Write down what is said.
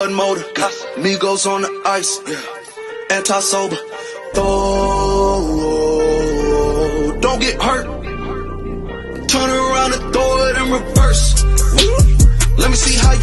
Motor, Migos on the ice, yeah. Anti-sober, throw, don't get hurt, turn around and throw it in reverse, let me see how you